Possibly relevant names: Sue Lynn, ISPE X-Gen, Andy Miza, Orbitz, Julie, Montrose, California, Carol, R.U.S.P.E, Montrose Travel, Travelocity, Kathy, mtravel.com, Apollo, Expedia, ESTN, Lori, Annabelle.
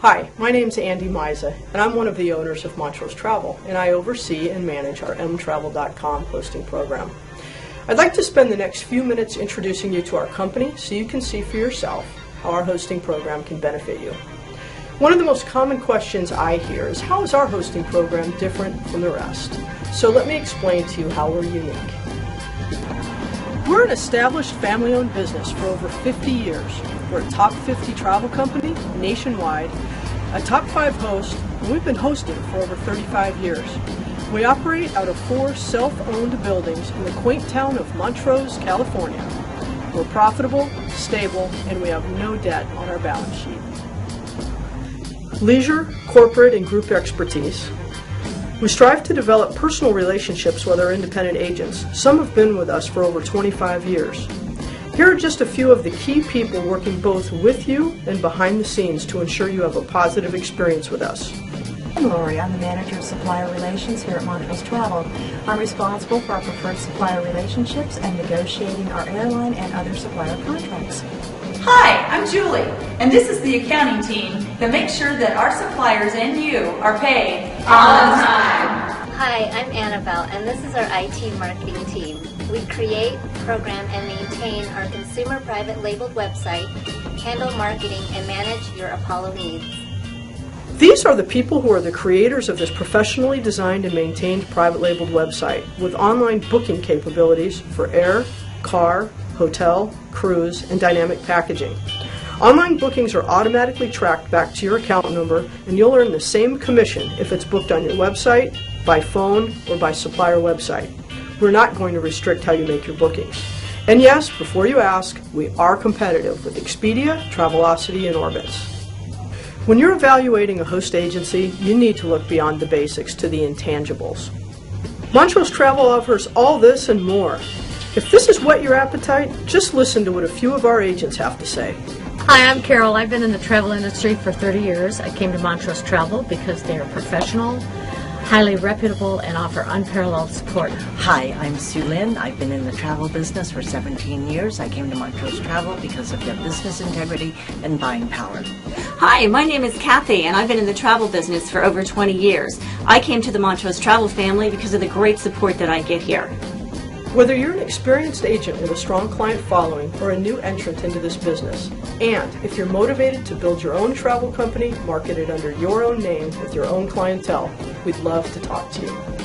Hi, my name is Andy Miza, and I'm one of the owners of Montrose Travel, and I oversee and manage our mtravel.com hosting program. I'd like to spend the next few minutes introducing you to our company so you can see for yourself how our hosting program can benefit you. One of the most common questions I hear is, how is our hosting program different from the rest? So let me explain to you how we're unique. We're an established family-owned business for over 50 years. We're a top 50 travel company nationwide, a top 5 host, and we've been hosting for over 35 years. We operate out of 4 self-owned buildings in the quaint town of Montrose, California. We're profitable, stable, and we have no debt on our balance sheet. Leisure, corporate, and group expertise. We strive to develop personal relationships with our independent agents. Some have been with us for over 25 years. Here are just a few of the key people working both with you and behind the scenes to ensure you have a positive experience with us. I'm Lori. I'm the Manager of Supplier Relations here at Montrose Travel. I'm responsible for our preferred supplier relationships and negotiating our airline and other supplier contracts. Hi, I'm Julie, and this is the accounting team that makes sure that our suppliers and you are paid on time. Hi, I'm Annabelle, and this is our IT marketing team. We create, program, and maintain our consumer private labeled website, handle marketing, and manage your Apollo needs. These are the people who are the creators of this professionally designed and maintained private labeled website with online booking capabilities for air, car, hotel, cruise, and dynamic packaging. Online bookings are automatically tracked back to your account number, and you'll earn the same commission if it's booked on your website, by phone, or by supplier website. We're not going to restrict how you make your bookings. And yes, before you ask, we are competitive with Expedia, Travelocity, and Orbitz. When you're evaluating a host agency, you need to look beyond the basics to the intangibles. Montrose Travel offers all this and more. If this has whet your appetite, just listen to what a few of our agents have to say. Hi, I'm Carol. I've been in the travel industry for 30 years. I came to Montrose Travel because they are professional, highly reputable, and offer unparalleled support. Hi, I'm Sue Lynn. I've been in the travel business for 17 years. I came to Montrose Travel because of their business integrity and buying power. Hi, my name is Kathy, and I've been in the travel business for over 20 years. I came to the Montrose Travel family because of the great support that I get here. Whether you're an experienced agent with a strong client following or a new entrant into this business, and if you're motivated to build your own travel company marketed under your own name with your own clientele, we'd love to talk to you.